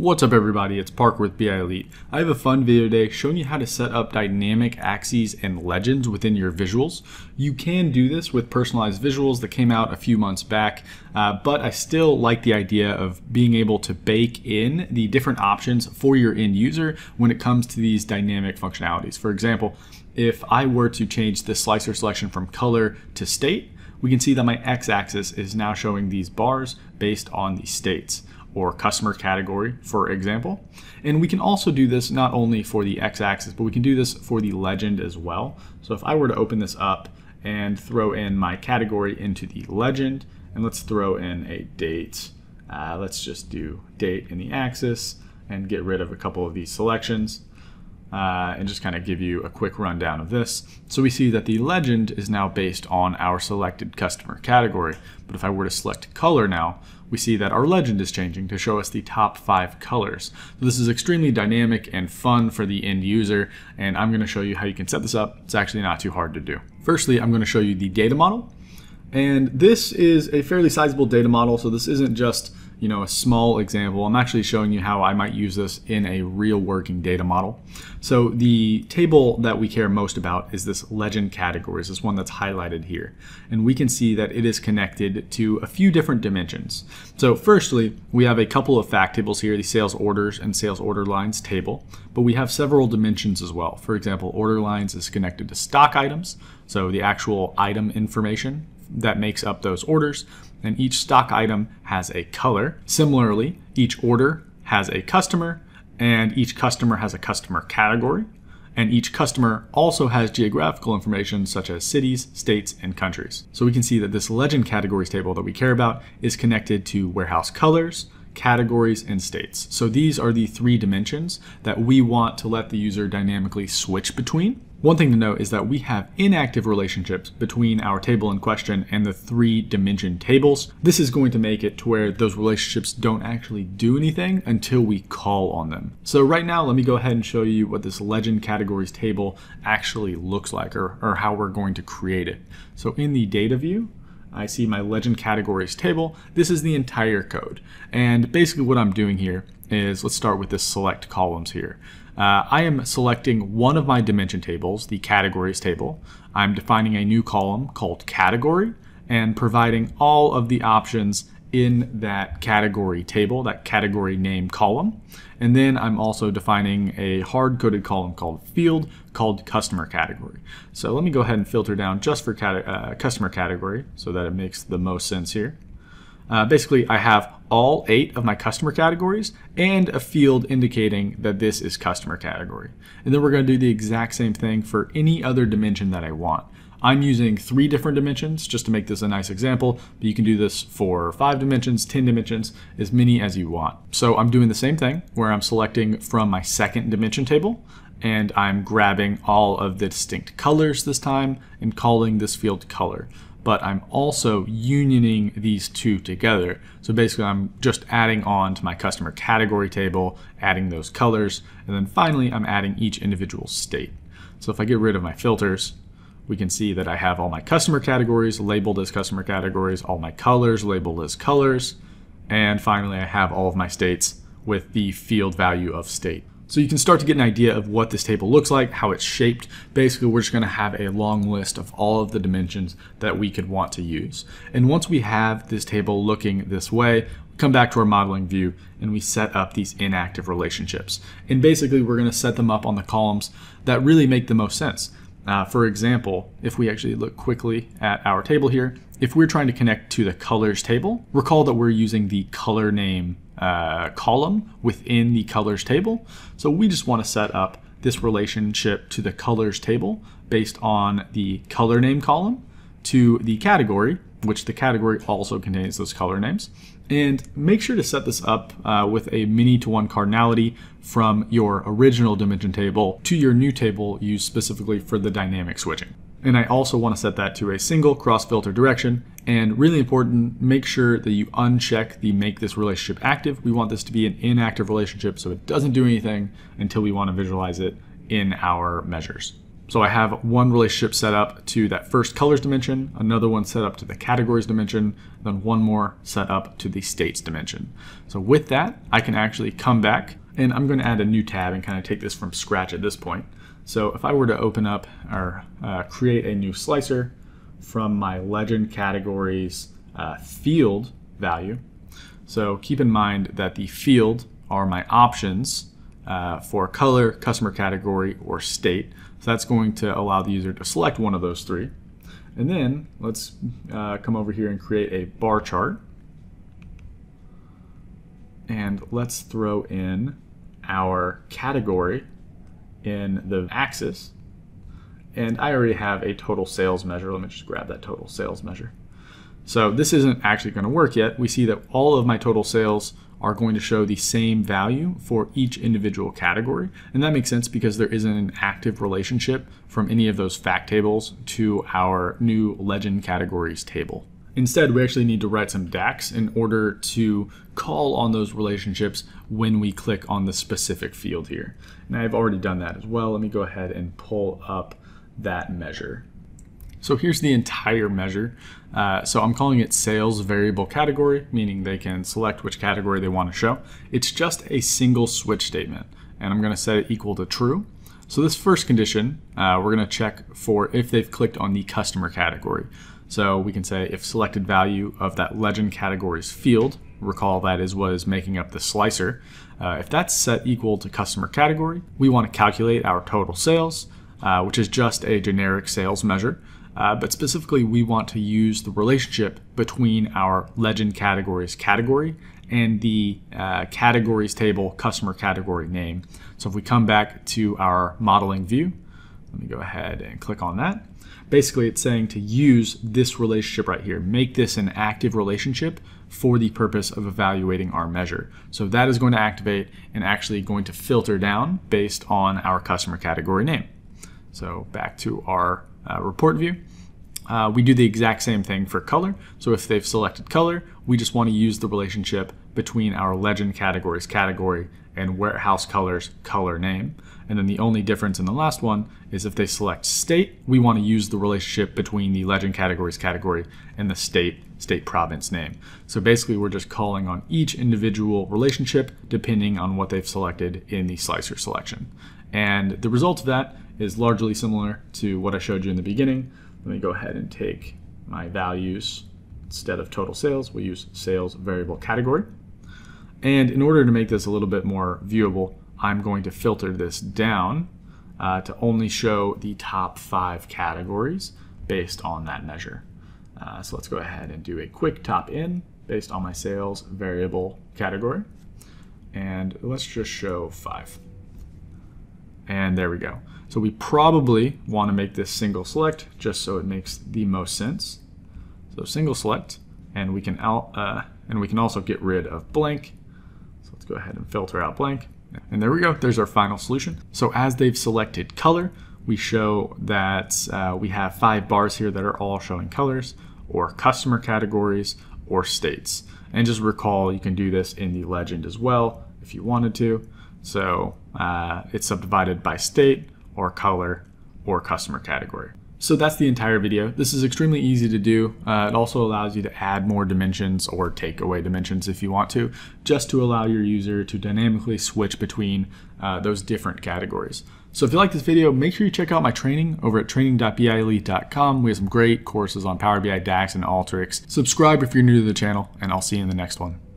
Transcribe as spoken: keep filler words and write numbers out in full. What's up everybody, it's Park with B I Elite. I have a fun video today showing you how to set up dynamic axes and legends within your visuals. You can do this with personalized visuals that came out a few months back, uh, but I still like the idea of being able to bake in the different options for your end user when it comes to these dynamic functionalities. For example, if I were to change the slicer selection from color to state, we can see that my x-axis is now showing these bars based on the states, or customer category, for example. And we can also do this not only for the x-axis, but we can do this for the legend as well. So if I were to open this up and throw in my category into the legend, and let's throw in a date. Uh, let's just do date in the axis and get rid of a couple of these selections uh, and just kind of give you a quick rundown of this. So we see that the legend is now based on our selected customer category. But if I were to select color now, we see that our legend is changing to show us the top five colors. So this is extremely dynamic and fun for the end user, and I'm going to show you how you can set this up. It's actually not too hard to do. Firstly, I'm going to show you the data model. And this is a fairly sizable data model, so this isn't just, you know, a small example. I'm actually showing you how I might use this in a real working data model. So the table that we care most about is this legend categories, this one that's highlighted here. And we can see that it is connected to a few different dimensions. So firstly, we have a couple of fact tables here, the sales orders and sales order lines table, but we have several dimensions as well. For example, order lines is connected to stock items, so the actual item information that makes up those orders, and each stock item has a color. Similarly, each order has a customer, and each customer has a customer category, and each customer also has geographical information such as cities, states, and countries. So we can see that this legend categories table that we care about is connected to warehouse colors, categories, and states. So these are the three dimensions that we want to let the user dynamically switch between. One thing to note is that we have inactive relationships between our table in question and the three dimension tables. This is going to make it to where those relationships don't actually do anything until we call on them. So right now, let me go ahead and show you what this legend categories table actually looks like, or, or how we're going to create it. So in the data view, I see my legend categories table. This is the entire code. And basically what I'm doing here is, let's start with this select columns here. Uh, I am selecting one of my dimension tables, the categories table. I'm defining a new column called category and providing all of the options in that category table, that category name column. And then I'm also defining a hard-coded column called field called customer category. So let me go ahead and filter down just for cate- uh, customer category so that it makes the most sense here. Uh, basically, I have all eight of my customer categories and a field indicating that this is customer category. And then we're going to do the exact same thing for any other dimension that I want. I'm using three different dimensions just to make this a nice example, but you can do this for five dimensions, ten dimensions, as many as you want. So I'm doing the same thing where I'm selecting from my second dimension table, and I'm grabbing all of the distinct colors this time and calling this field color. But I'm also unioning these two together. So basically I'm just adding on to my customer category table, adding those colors, and then finally I'm adding each individual state. So if I get rid of my filters, we can see that I have all my customer categories labeled as customer categories, all my colors labeled as colors, and finally I have all of my states with the field value of state. So you can start to get an idea of what this table looks like, how it's shaped. Basically, we're just going to have a long list of all of the dimensions that we could want to use. And once we have this table looking this way, we come back to our modeling view and we set up these inactive relationships. And basically, we're going to set them up on the columns that really make the most sense. Uh, for example, if we actually look quickly at our table here, if we're trying to connect to the colors table, recall that we're using the color name Uh, column within the colors table. So we just want to set up this relationship to the colors table based on the color name column to the category, which the category also contains those color names. And make sure to set this up uh, with a many to one cardinality from your original dimension table to your new table used specifically for the dynamic switching. And I also want to set that to a single cross filter direction. And really important, make sure that you uncheck the make this relationship active. We want this to be an inactive relationship so it doesn't do anything until we want to visualize it in our measures. So I have one relationship set up to that first colors dimension, another one set up to the categories dimension, then one more set up to the states dimension. So with that, I can actually come back and I'm going to add a new tab and kind of take this from scratch at this point. So if I were to open up or uh, create a new slicer from my legend categories uh, field value. So keep in mind that the field are my options uh, for color, customer category, or state. So that's going to allow the user to select one of those three. And then let's uh, come over here and create a bar chart. And let's throw in our category in the axis. And I already have a total sales measure. Let me just grab that total sales measure. So this isn't actually going to work yet. We see that all of my total sales are going to show the same value for each individual category. And that makes sense because there isn't an active relationship from any of those fact tables to our new legend categories table. Instead, we actually need to write some DAX in order to call on those relationships when we click on the specific field here. And I've already done that as well. Let me go ahead and pull up that measure. So here's the entire measure. Uh, so I'm calling it sales variable category, meaning they can select which category they want to show. It's just a single switch statement, and I'm going to set it equal to true. So this first condition, uh, we're going to check for if they've clicked on the customer category. So we can say if selected value of that legend categories field, recall that is what is making up the slicer. Uh, if that's set equal to customer category, we want to calculate our total sales, uh, which is just a generic sales measure. Uh, but specifically, we want to use the relationship between our legend categories category and the uh, categories table customer category name. So if we come back to our modeling view, let me go ahead and click on that. Basically, it's saying to use this relationship right here, make this an active relationship for the purpose of evaluating our measure. So that is going to activate and actually going to filter down based on our customer category name. So back to our Uh, report view. Uh, we do the exact same thing for color. So if they've selected color, we just want to use the relationship between our legend categories category and warehouse colors color name. And then the only difference in the last one is if they select state, we want to use the relationship between the legend categories category and the state state province name. So basically we're just calling on each individual relationship depending on what they've selected in the slicer selection. And the result of that is largely similar to what I showed you in the beginning. Let me go ahead and take my values. Instead of total sales, we'll use sales variable category. And in order to make this a little bit more viewable, I'm going to filter this down uh, to only show the top five categories based on that measure. Uh, so let's go ahead and do a quick top in based on my sales variable category. And let's just show five. And there we go. So we probably want to make this single select just so it makes the most sense. So single select, and we can out, uh, and we can also get rid of blank. So let's go ahead and filter out blank. And there we go. There's our final solution. So as they've selected color, we show that uh, we have five bars here that are all showing colors or customer categories or states. And just recall, you can do this in the legend as well if you wanted to. So uh, it's subdivided by state or color or customer category. So that's the entire video. This is extremely easy to do. Uh, it also allows you to add more dimensions or take away dimensions if you want to, just to allow your user to dynamically switch between uh, those different categories. So if you like this video, make sure you check out my training over at training dot bielite dot com. We have some great courses on Power B I, DAX, and Alteryx. Subscribe if you're new to the channel, and I'll see you in the next one.